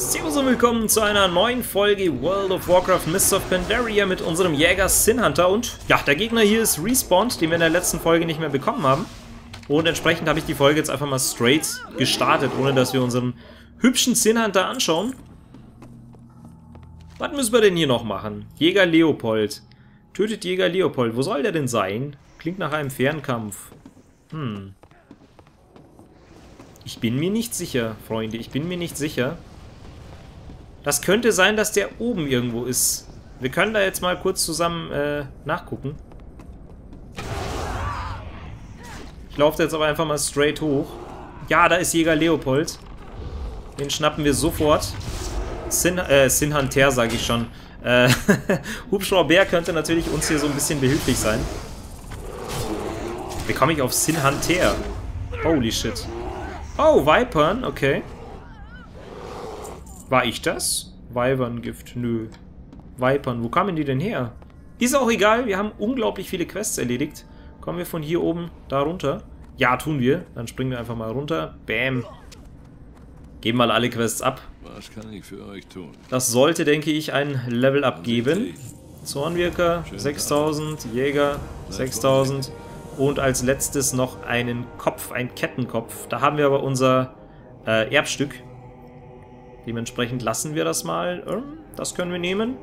Servus und willkommen zu einer neuen Folge World of Warcraft Mists of Pandaria mit unserem Jäger Sin Hunter. Und ja, der Gegner hier ist respawned, den wir in der letzten Folge nicht mehr bekommen haben. Und entsprechend habe ich die Folge jetzt einfach mal straight gestartet, ohne dass wir unseren hübschen Sin Hunter anschauen. Was müssen wir denn hier noch machen? Jäger Leopold. Tötet Jäger Leopold. Wo soll der denn sein? Klingt nach einem Fernkampf. Ich bin mir nicht sicher, Freunde. Ich bin mir nicht sicher. Das könnte sein, dass der oben irgendwo ist. Wir können da jetzt mal kurz zusammen nachgucken. Ich laufe jetzt aber einfach mal straight hoch. Ja, da ist Jäger Leopold. Den schnappen wir sofort. Sin Hunter, sage ich schon. Hubschraubär könnte natürlich uns hier so ein bisschen behilflich sein. Wie komme ich auf Sin Hunter? Holy shit. Oh, Vipern, okay. War ich das? Weiberngift, nö. Vipern, wo kamen die denn her? Ist auch egal, wir haben unglaublich viele Quests erledigt. Kommen wir von hier oben da runter? Ja, tun wir. Dann springen wir einfach mal runter. Bäm. Geben mal alle Quests ab. Was kann ich für euch tun? Das sollte, denke ich, ein Level up geben. Zornwirker, 6000. Jäger, 6000. Und als letztes noch einen Kopf, ein Kettenkopf. Da haben wir aber unser Erbstück. Dementsprechend lassen wir das mal. Das können wir nehmen.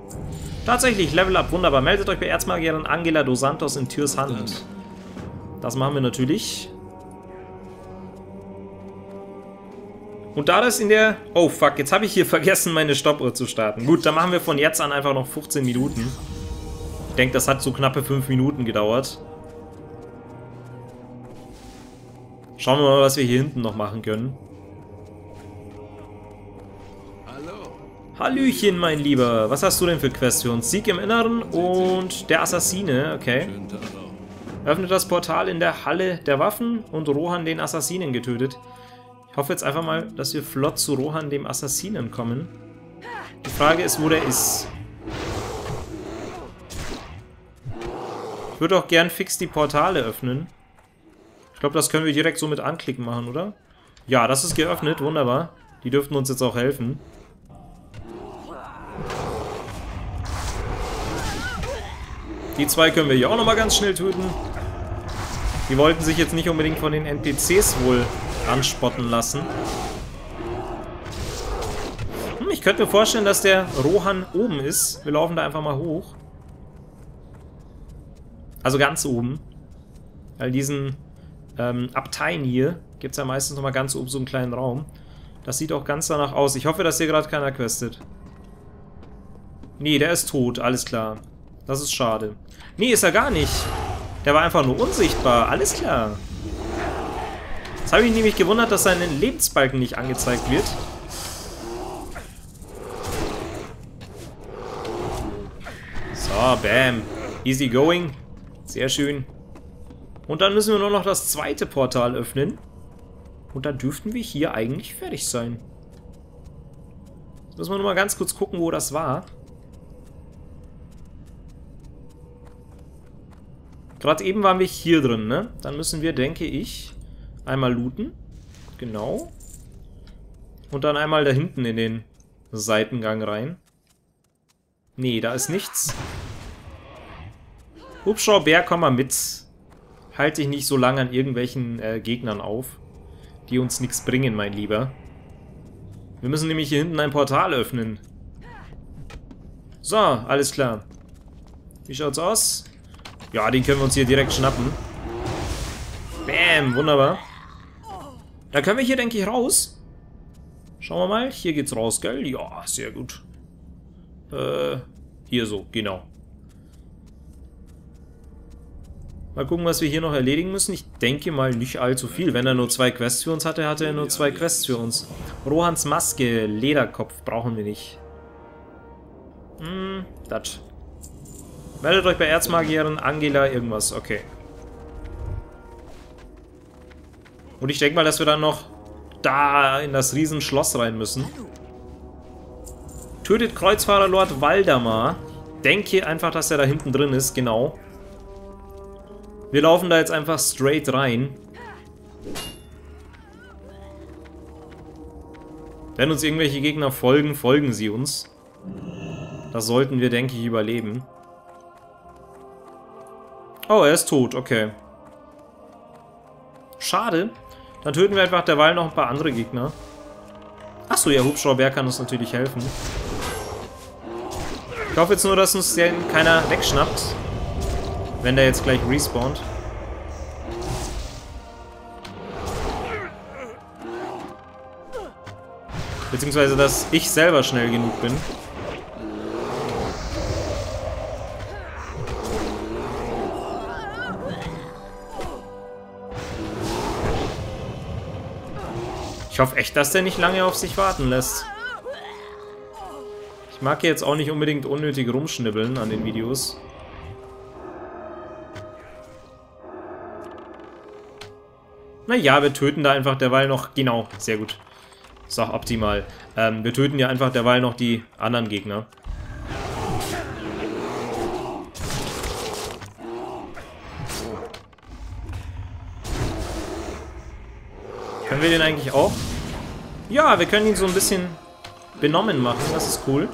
Tatsächlich, Level Up, wunderbar. Meldet euch bei Erzmagierin Angela Dos Santos in Tiers Hand. Das machen wir natürlich. Und da das in der... Oh, fuck, jetzt habe ich hier vergessen, meine Stoppuhr zu starten. Gut, dann machen wir von jetzt an einfach noch 15 Minuten. Ich denke, das hat so knappe 5 Minuten gedauert. Schauen wir mal, was wir hier hinten noch machen können. Hallöchen, mein Lieber. Was hast du denn für Quests für uns? Sieg im Inneren und der Assassine. Okay. Öffnet das Portal in der Halle der Waffen und Rohan den Assassinen getötet. Ich hoffe jetzt einfach mal, dass wir flott zu Rohan dem Assassinen kommen. Die Frage ist, wo der ist. Ich würde auch gern fix die Portale öffnen. Ich glaube, das können wir direkt so mit anklicken machen, oder? Ja, das ist geöffnet. Wunderbar. Die dürften uns jetzt auch helfen. Die zwei können wir hier auch nochmal ganz schnell töten. Die wollten sich jetzt nicht unbedingt von den NPCs wohl anspotten lassen. Ich könnte mir vorstellen, dass der Rohan oben ist. Wir laufen da einfach mal hoch. Also ganz oben. All diesen Abteien hier gibt es ja meistens nochmal ganz oben so einen kleinen Raum. Das sieht auch ganz danach aus. Ich hoffe, dass hier gerade keiner questet. Nee, der ist tot. Alles klar. Das ist schade. Nee, ist er gar nicht. Der war einfach nur unsichtbar. Alles klar. Jetzt habe ich nämlich gewundert, dass sein Lebensbalken nicht angezeigt wird. So, bam. Easy going. Sehr schön. Und dann müssen wir nur noch das zweite Portal öffnen. Und dann dürften wir hier eigentlich fertig sein. Jetzt müssen wir nur mal ganz kurz gucken, wo das war. Gerade eben waren wir hier drin, ne? Dann müssen wir, denke ich, einmal looten. Genau. Und dann einmal da hinten in den Seitengang rein. Nee, da ist nichts. Hubschraubär, komm mal mit. Halte dich nicht so lange an irgendwelchen Gegnern auf, die uns nichts bringen, mein Lieber. Wir müssen nämlich hier hinten ein Portal öffnen. So, alles klar. Wie schaut's aus? Ja, den können wir uns hier direkt schnappen. Bam, wunderbar. Da können wir hier, denke ich, raus. Schauen wir mal. Hier geht's raus, gell? Ja, sehr gut. Hier so, genau. Mal gucken, was wir hier noch erledigen müssen. Ich denke mal nicht allzu viel. Wenn er nur 2 Quests für uns hatte, hatte er nur 2 Quests für uns. Rohans Maske, Lederkopf brauchen wir nicht. Das. Meldet euch bei Erzmagierin Angela irgendwas. Okay. Und ich denke mal, dass wir dann noch da in das Riesenschloss rein müssen. Tötet Kreuzfahrer Lord Waldemar. Denke einfach, dass er da hinten drin ist. Genau. Wir laufen da jetzt einfach straight rein. Wenn uns irgendwelche Gegner folgen, folgen sie uns. Das sollten wir, denke ich, überleben. Oh, er ist tot, okay. Schade. Dann töten wir einfach derweil noch ein paar andere Gegner. Achso, ja, Hubschraubär kann uns natürlich helfen. Ich hoffe jetzt nur, dass uns keiner wegschnappt. Wenn der jetzt gleich respawnt. Beziehungsweise, dass ich selber schnell genug bin. Ich hoffe echt, dass der nicht lange auf sich warten lässt. Ich mag hier jetzt auch nicht unbedingt unnötig rumschnibbeln an den Videos. Naja, wir töten da einfach derweil noch... Genau, sehr gut. Ist auch optimal. Wir töten ja einfach derweil noch die anderen Gegner. Können wir den eigentlich auch? Ja, wir können ihn so ein bisschen benommen machen. Das ist cool.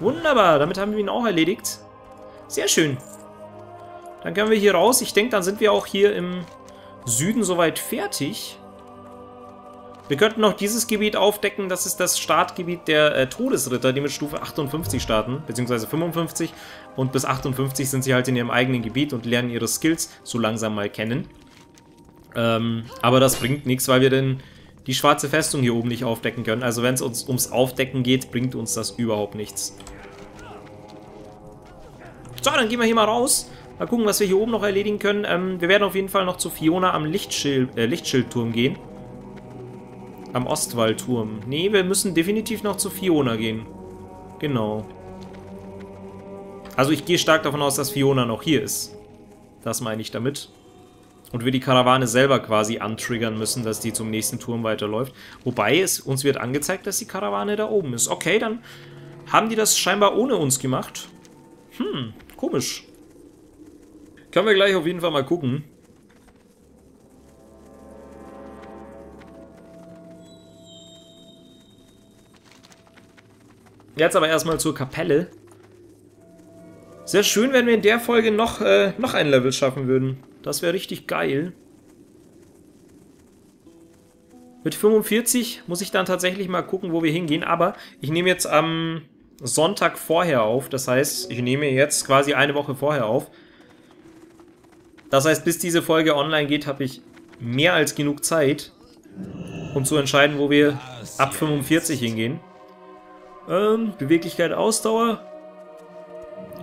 Wunderbar, damit haben wir ihn auch erledigt. Sehr schön. Dann können wir hier raus. Ich denke, dann sind wir auch hier im Süden soweit fertig. Wir könnten noch dieses Gebiet aufdecken. Das ist das Startgebiet der Todesritter, die mit Stufe 58 starten, beziehungsweise 55. Und bis 58 sind sie halt in ihrem eigenen Gebiet und lernen ihre Skills so langsam mal kennen. Aber das bringt nichts, weil wir denn die schwarze Festung hier oben nicht aufdecken können. Also wenn es uns ums Aufdecken geht, bringt uns das überhaupt nichts. So, dann gehen wir hier mal raus. Mal gucken, was wir hier oben noch erledigen können. Wir werden auf jeden Fall noch zu Fiona am Lichtschildturm gehen. Am Ostwallturm. Nee, wir müssen definitiv noch zu Fiona gehen. Genau. Also ich gehe stark davon aus, dass Fiona noch hier ist. Das meine ich damit. Und wir die Karawane selber quasi antriggern müssen, dass die zum nächsten Turm weiterläuft. Wobei, uns wird angezeigt, dass die Karawane da oben ist. Okay, dann haben die das scheinbar ohne uns gemacht. Hm, komisch. Können wir gleich auf jeden Fall mal gucken. Jetzt aber erstmal zur Kapelle. Sehr schön, wenn wir in der Folge noch ein Level schaffen würden. Das wäre richtig geil. Mit 45 muss ich dann tatsächlich mal gucken, wo wir hingehen. Aber ich nehme jetzt am Sonntag vorher auf. Das heißt, ich nehme jetzt quasi eine Woche vorher auf. Das heißt, bis diese Folge online geht, habe ich mehr als genug Zeit, um zu entscheiden, wo wir ab 45 hingehen. Beweglichkeit, Ausdauer.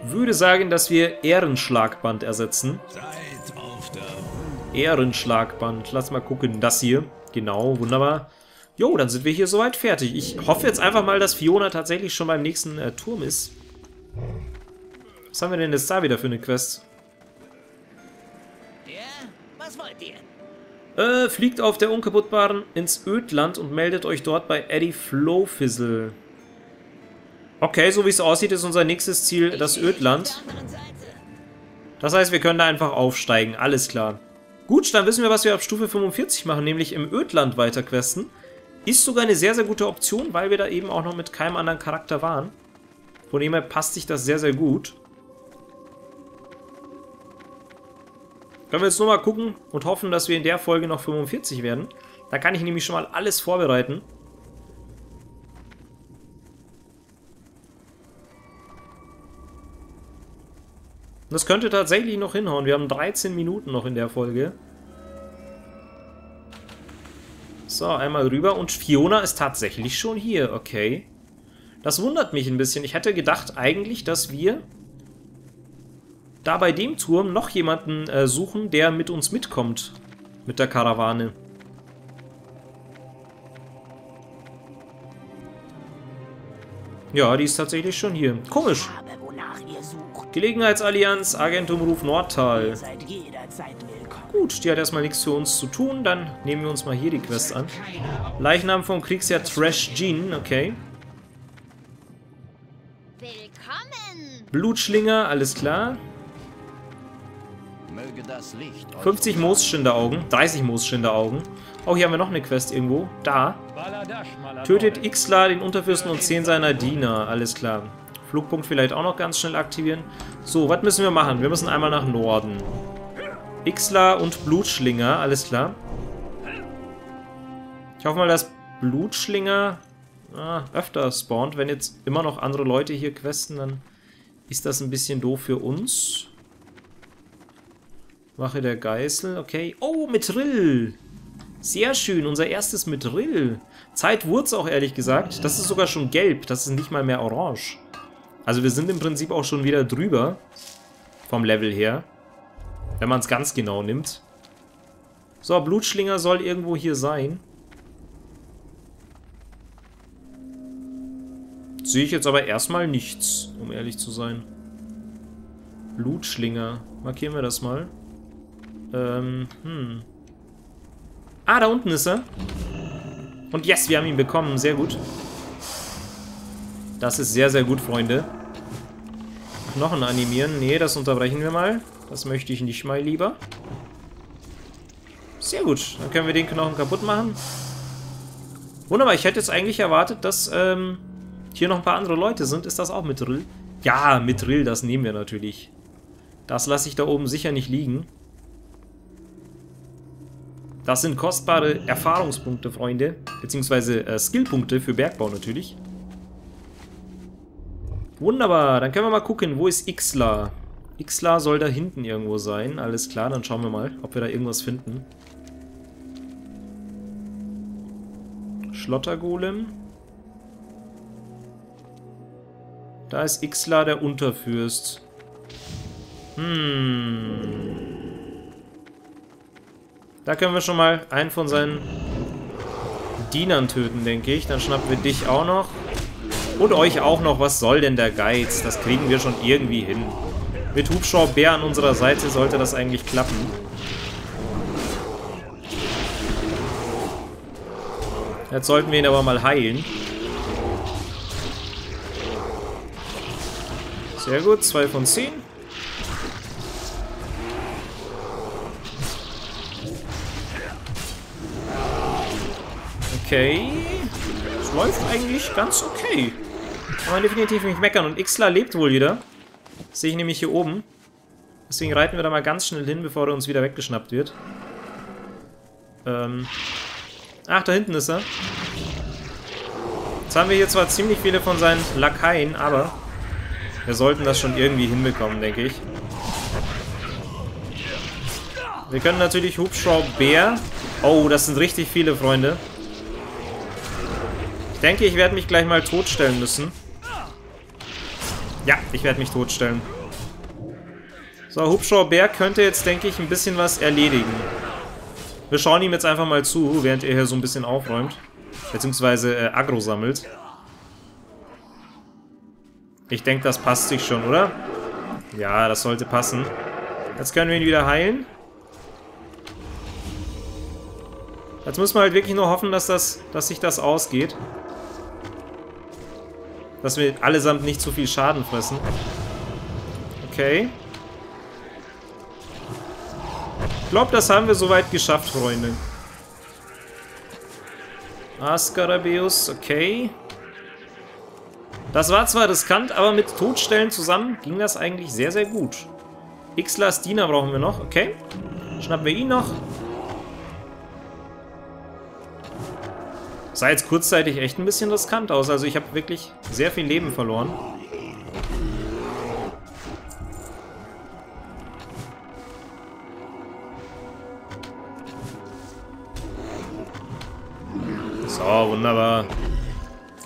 Würde sagen, dass wir Ehrenschlagband ersetzen. Ehrenschlagband. Lass mal gucken. Das hier. Genau, wunderbar. Jo, dann sind wir hier soweit fertig. Ich hoffe jetzt einfach mal, dass Fiona tatsächlich schon beim nächsten Turm ist. Was haben wir denn jetzt da wieder für eine Quest? Ja, was wollt ihr? Fliegt auf der Unkaputtbaren ins Ödland und meldet euch dort bei Eddie Flowfizzle. Okay, so wie es aussieht, ist unser nächstes Ziel das Ödland. Das heißt, wir können da einfach aufsteigen. Alles klar. Gut, dann wissen wir, was wir ab Stufe 45 machen, nämlich im Ödland weiterquesten. Ist sogar eine sehr, sehr gute Option, weil wir da eben auch noch mit keinem anderen Charakter waren. Von dem her passt sich das sehr, sehr gut. Können wir jetzt nur mal gucken und hoffen, dass wir in der Folge noch 45 werden. Da kann ich nämlich schon mal alles vorbereiten. Das könnte tatsächlich noch hinhauen. Wir haben 13 Minuten noch in der Folge. So, einmal rüber. Und Fiona ist tatsächlich schon hier. Okay. Das wundert mich ein bisschen. Ich hätte gedacht eigentlich, dass wir da bei dem Turm noch jemanden suchen, der mit uns mitkommt. Mit der Karawane. Ja, die ist tatsächlich schon hier. Komisch. Gelegenheitsallianz, Agentumruf Nordtal. Gut, die hat erstmal nichts für uns zu tun. Dann nehmen wir uns mal hier die Quest an. Leichnam vom Kriegsherr Thresh'jin, okay. Blutschlinger, alles klar. 50 Moosschinderaugen, 30 Moosschinderaugen. Oh, hier haben wir noch eine Quest irgendwo. Da. Tötet Ixla, den Unterfürsten und 10 seiner Diener. Alles klar. Flugpunkt vielleicht auch noch ganz schnell aktivieren. So, was müssen wir machen? Wir müssen einmal nach Norden. Ixla und Blutschlinger. Alles klar. Ich hoffe mal, dass Blutschlinger öfter spawnt. Wenn jetzt immer noch andere Leute hier questen, dann ist das ein bisschen doof für uns. Wache der Geißel. Okay. Oh, Mithril. Sehr schön, unser erstes Mithril. Zeit wurde es auch, ehrlich gesagt. Das ist sogar schon gelb, das ist nicht mal mehr orange. Also wir sind im Prinzip auch schon wieder drüber. Vom Level her. Wenn man es ganz genau nimmt. So, Blutschlinger soll irgendwo hier sein. Sehe ich jetzt aber erstmal nichts, um ehrlich zu sein. Blutschlinger. Markieren wir das mal. Ah, da unten ist er. Und yes, wir haben ihn bekommen. Sehr gut. Das ist sehr, sehr gut, Freunde. Knochen animieren. Nee, das unterbrechen wir mal. Das möchte ich nicht mal lieber. Sehr gut. Dann können wir den Knochen kaputt machen. Wunderbar. Ich hätte jetzt eigentlich erwartet, dass hier noch ein paar andere Leute sind. Ist das auch Mithril? Ja, Mithril, das nehmen wir natürlich. Das lasse ich da oben sicher nicht liegen. Das sind kostbare Erfahrungspunkte, Freunde. Beziehungsweise Skillpunkte für Bergbau natürlich. Wunderbar, dann können wir mal gucken, wo ist Ixla? Ixla soll da hinten irgendwo sein. Alles klar, dann schauen wir mal, ob wir da irgendwas finden. Schlottergolem. Da ist Ixla, der Unterfürst. Da können wir schon mal einen von seinen Dienern töten, denke ich. Dann schnappen wir dich auch noch. Und euch auch noch. Was soll denn der Geiz? Das kriegen wir schon irgendwie hin. Mit Hubschraubär an unserer Seite sollte das eigentlich klappen. Jetzt sollten wir ihn aber mal heilen. Sehr gut, 2 von 10. Okay, es läuft eigentlich ganz okay. Kann man definitiv nicht meckern. Und Ixla lebt wohl wieder. Das sehe ich nämlich hier oben. Deswegen reiten wir da mal ganz schnell hin, bevor er uns wieder weggeschnappt wird. Ach, da hinten ist er. Jetzt haben wir hier zwar ziemlich viele von seinen Lakaien, aber wir sollten das schon irgendwie hinbekommen, denke ich. Wir können natürlich Hubschraubär... Oh, das sind richtig viele, Freunde. Ich denke, ich werde mich gleich mal totstellen müssen. Ja, ich werde mich totstellen. So, Hubschraubär könnte jetzt, denke ich, ein bisschen was erledigen. Wir schauen ihm jetzt einfach mal zu, während er hier so ein bisschen aufräumt. Beziehungsweise Aggro sammelt. Ich denke, das passt sich schon, oder? Ja, das sollte passen. Jetzt können wir ihn wieder heilen. Jetzt müssen wir halt wirklich nur hoffen, dass sich das ausgeht. Dass wir allesamt nicht zu viel Schaden fressen. Okay. Ich glaube, das haben wir soweit geschafft, Freunde. Askarabeus, okay. Das war zwar riskant, aber mit Todstellen zusammen ging das eigentlich sehr, sehr gut. Ixlas Diener brauchen wir noch, okay. Schnappen wir ihn noch. Sah jetzt kurzzeitig echt ein bisschen riskant aus. Also ich habe wirklich sehr viel Leben verloren. So, wunderbar.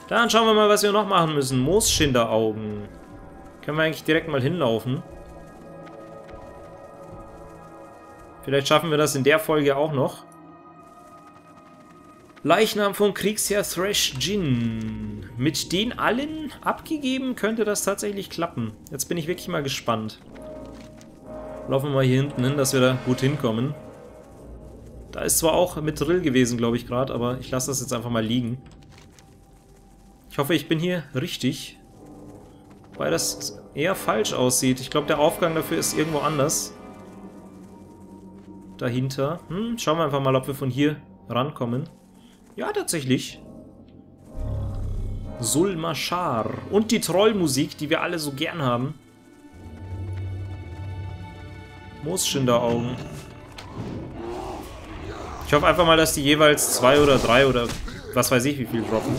Dann schauen wir mal, was wir noch machen müssen. Moosschinderaugen. Können wir eigentlich direkt mal hinlaufen. Vielleicht schaffen wir das in der Folge auch noch. Leichnam von Kriegsherr Thresh'jin. Mit den allen abgegeben könnte das tatsächlich klappen. Jetzt bin ich wirklich mal gespannt. Laufen wir mal hier hinten hin, dass wir da gut hinkommen. Da ist zwar auch Mithril gewesen, glaube ich, gerade, aber ich lasse das jetzt einfach mal liegen. Ich hoffe, ich bin hier richtig. Weil das eher falsch aussieht. Ich glaube, der Aufgang dafür ist irgendwo anders. Dahinter. Schauen wir einfach mal, ob wir von hier rankommen. Ja, tatsächlich. Sulmashar. Und die Trollmusik, die wir alle so gern haben. Moosschinderaugen. Ich hoffe einfach mal, dass die jeweils 2 oder 3 oder was weiß ich wie viel droppen.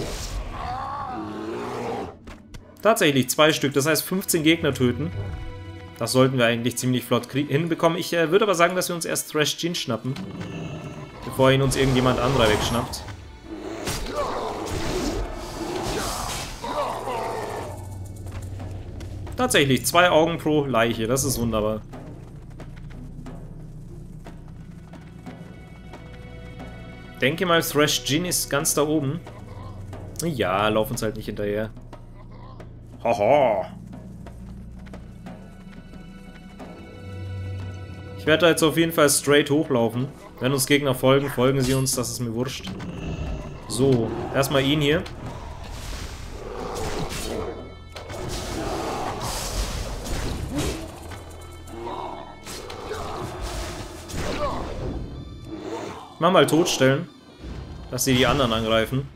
Tatsächlich 2 Stück, das heißt 15 Gegner töten. Das sollten wir eigentlich ziemlich flott hinbekommen. Ich würde aber sagen, dass wir uns erst Thresh'jin schnappen, bevor ihn uns irgendjemand anderer wegschnappt. Tatsächlich 2 Augen pro Leiche, das ist wunderbar. Denke mal, Thresh'jin ist ganz da oben. Ja, lauf uns halt nicht hinterher. Haha. Ich werde da jetzt auf jeden Fall straight hochlaufen. Wenn uns Gegner folgen, folgen sie uns, das ist mir wurscht. So, erstmal ihn hier. Ich mach mal totstellen, dass sie die anderen angreifen.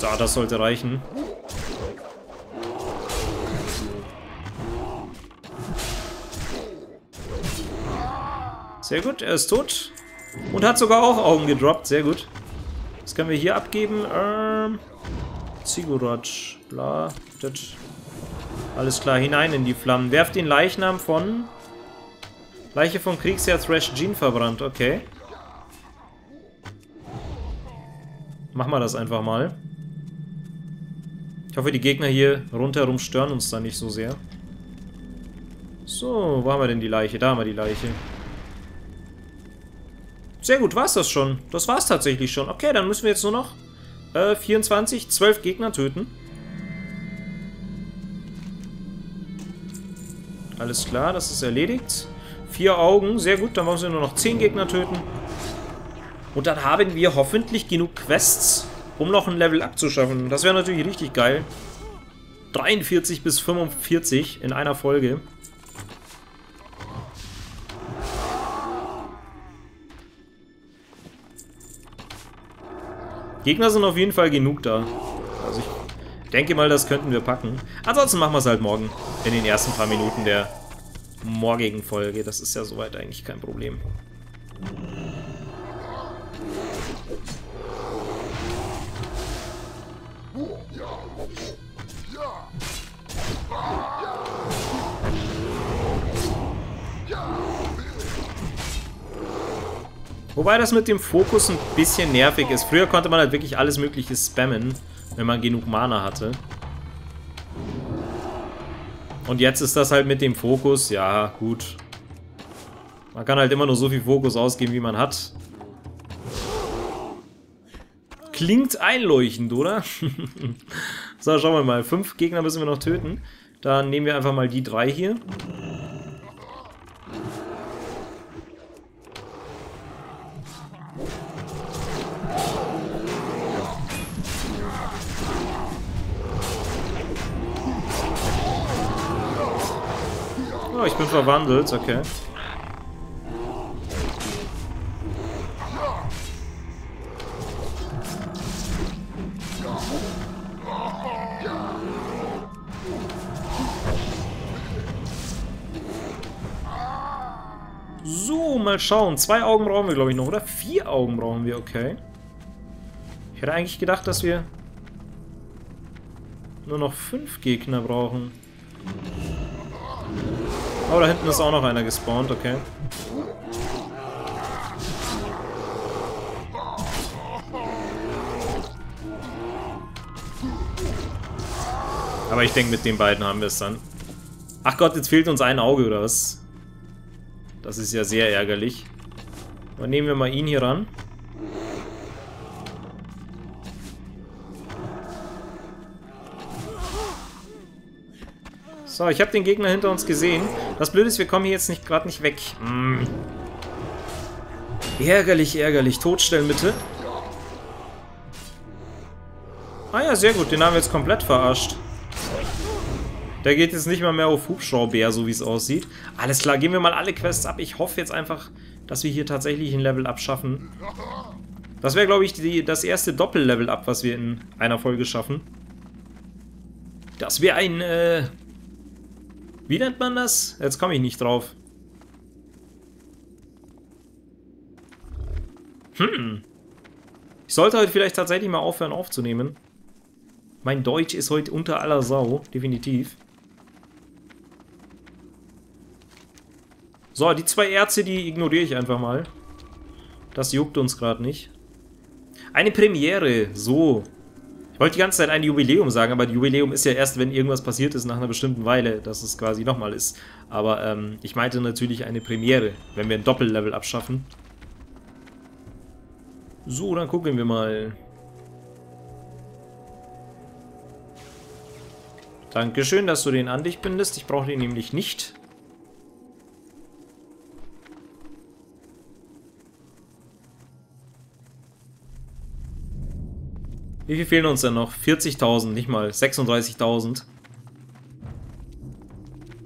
So, das sollte reichen. Sehr gut, er ist tot. Und hat sogar auch Augen gedroppt, sehr gut. Was können wir hier abgeben? Ziggurat, bla, das. Alles klar, hinein in die Flammen. Werft den Leichnam von... Leiche vom Kriegsherr Thresh'jin verbrannt, okay. Machen wir das einfach mal. Ich hoffe, die Gegner hier rundherum stören uns da nicht so sehr. So, wo haben wir denn die Leiche? Da haben wir die Leiche. Sehr gut, war's das schon. Das war's tatsächlich schon. Okay, dann müssen wir jetzt nur noch 12 Gegner töten. Alles klar, das ist erledigt. 4 Augen, sehr gut, dann wollen wir nur noch 10 Gegner töten. Und dann haben wir hoffentlich genug Quests, um noch ein Level abzuschaffen. Das wäre natürlich richtig geil. 43 bis 45 in einer Folge. Gegner sind auf jeden Fall genug da. Also ich denke mal, das könnten wir packen. Ansonsten machen wir es halt morgen in den ersten paar Minuten der morgigen Folge. Das ist ja soweit eigentlich kein Problem. Wobei das mit dem Fokus ein bisschen nervig ist. Früher konnte man halt wirklich alles Mögliche spammen, wenn man genug Mana hatte. Und jetzt ist das halt mit dem Fokus, ja gut. Man kann halt immer nur so viel Fokus ausgeben, wie man hat. Klingt einleuchtend, oder? So, schauen wir mal. 5 Gegner müssen wir noch töten. Dann nehmen wir einfach mal die 3 hier. Oh, ich bin verwandelt, okay. So, mal schauen. 2 Augen brauchen wir, glaube ich, noch, oder? 4 Augen brauchen wir, okay. Ich hätte eigentlich gedacht, dass wir nur noch 5 Gegner brauchen. Oh, da hinten ist auch noch einer gespawnt, okay. Aber ich denke, mit den beiden haben wir es dann. Ach Gott, jetzt fehlt uns ein Auge, oder was? Das ist ja sehr ärgerlich. Dann nehmen wir mal ihn hier ran. So, ich habe den Gegner hinter uns gesehen. Das Blöde ist, wir kommen hier jetzt gerade nicht weg. Ärgerlich, ärgerlich. Totstellen bitte. Ah ja, sehr gut. Den haben wir jetzt komplett verarscht. Der geht jetzt nicht mal mehr auf Hubschraubär, so wie es aussieht. Alles klar, gehen wir mal alle Quests ab. Ich hoffe jetzt einfach, dass wir hier tatsächlich ein Level-Up schaffen. Das wäre, glaube ich, das erste Doppel-Level-Up, was wir in einer Folge schaffen. Das wäre ein, wie nennt man das? Jetzt komme ich nicht drauf. Ich sollte heute vielleicht tatsächlich mal aufhören aufzunehmen. Mein Deutsch ist heute unter aller Sau, definitiv. So, die zwei Ärzte, die ignoriere ich einfach mal. Das juckt uns gerade nicht. Eine Premiere, so. Ich wollte die ganze Zeit ein Jubiläum sagen, aber Jubiläum ist ja erst, wenn irgendwas passiert ist nach einer bestimmten Weile, dass es quasi nochmal ist. Aber ich meinte natürlich eine Premiere, wenn wir ein Doppellevel abschaffen. So, dann gucken wir mal. Dankeschön, dass du den an dich bindest. Ich brauche den nämlich nicht. Wie viel fehlen uns denn noch? 40.000, nicht mal. 36.000.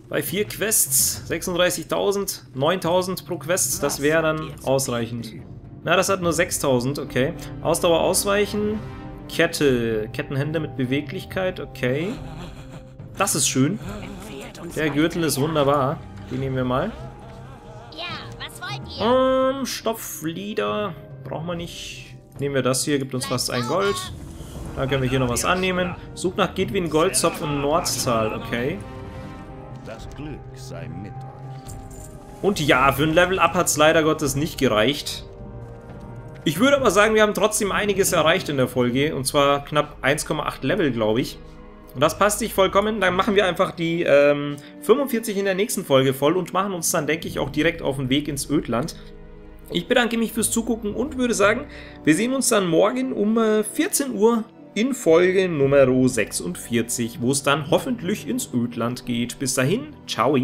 Bei 4 Quests 36.000, 9.000 pro Quest, das wäre dann ausreichend. Na, das hat nur 6.000, okay. Ausdauer ausweichen, Kette, Kettenhänder mit Beweglichkeit, okay. Das ist schön. Der Gürtel ist wunderbar. Den nehmen wir mal. Stopflieder brauchen wir nicht. Nehmen wir das hier, gibt uns fast ein Gold. Dann können wir hier noch was annehmen. Such nach Gidwin Goldzopf und Nordzahl, okay. Das Glück sei mit euch. Und ja, für ein Level-Up hat es leider Gottes nicht gereicht. Ich würde aber sagen, wir haben trotzdem einiges erreicht in der Folge. Und zwar knapp 1,8 Level, glaube ich. Und das passt sich vollkommen. Dann machen wir einfach die 45 in der nächsten Folge voll und machen uns dann, denke ich, auch direkt auf den Weg ins Ödland. Ich bedanke mich fürs Zugucken und würde sagen, wir sehen uns dann morgen um 14 Uhr in Folge Nummer 46, wo es dann hoffentlich ins Ödland geht. Bis dahin, ciao!